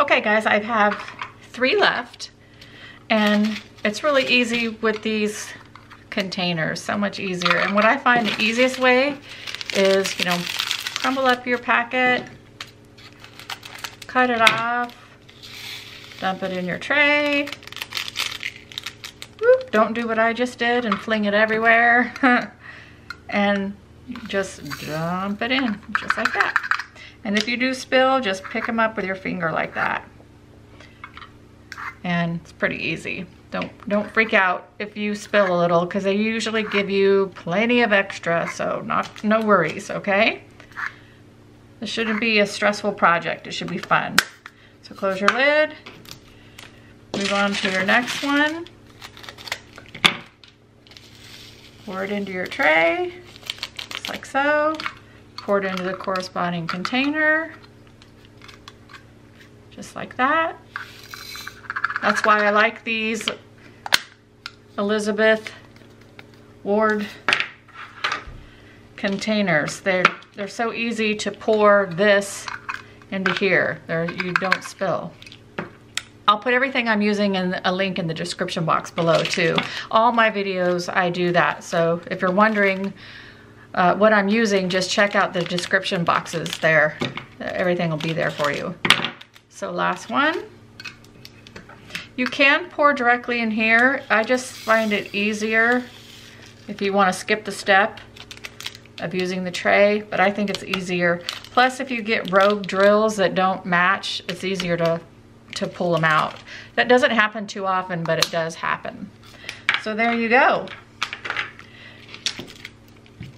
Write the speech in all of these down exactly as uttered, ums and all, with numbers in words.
Okay guys, I have three left, and it's really easy with these containers, so much easier. And what I find the easiest way is, you know, crumble up your packet, cut it off, dump it in your tray. Whoop, don't do what I just did and fling it everywhere. And just dump it in, just like that. And if you do spill, just pick them up with your finger like that. And it's pretty easy. Don't, don't freak out if you spill a little, because they usually give you plenty of extra, so not, no worries, okay? This shouldn't be a stressful project. It should be fun. So close your lid, move on to your next one. Pour it into your tray, just like so. Pour it into the corresponding container, just like that. That's why I like these Elizabeth Ward containers. They're, they're so easy to pour this into here. There, you don't spill. I'll put everything I'm using in a link in the description box below too. All my videos, I do that. So if you're wondering uh, what I'm using, just check out the description boxes there. Everything will be there for you. So last one. You can pour directly in here. I just find it easier if you want to skip the step of using the tray, but I think it's easier. Plus, if you get rogue drills that don't match, it's easier to to pull them out. That doesn't happen too often, but it does happen. So there you go.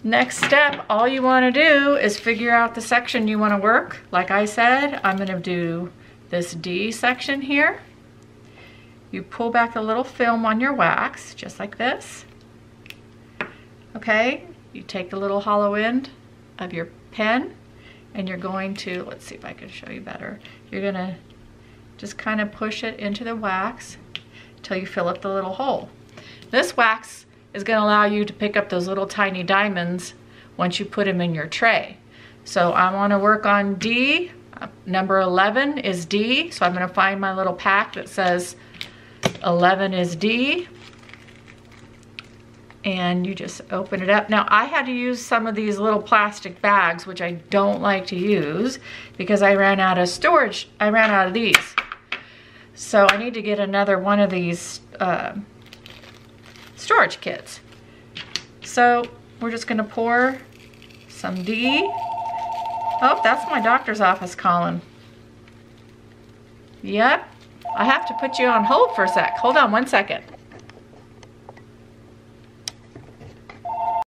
Next step, all you want to do is figure out the section you want to work. Like I said, I'm going to do this D section here. You pull back the little film on your wax, just like this. Okay, you take the little hollow end of your pen, and you're going to, let's see if I can show you better, you're going to just kind of push it into the wax until you fill up the little hole. This wax is going to allow you to pick up those little tiny diamonds once you put them in your tray. So I want to work on D. Number eleven is D, so I'm going to find my little pack that says eleven is D. And you just open it up. Now, I had to use some of these little plastic bags, which I don't like to use because I ran out of storage. I ran out of these. So I need to get another one of these uh, storage kits. So we're just gonna pour some D. Oh, that's my doctor's office calling. Yep, I have to put you on hold for a sec. Hold on one second.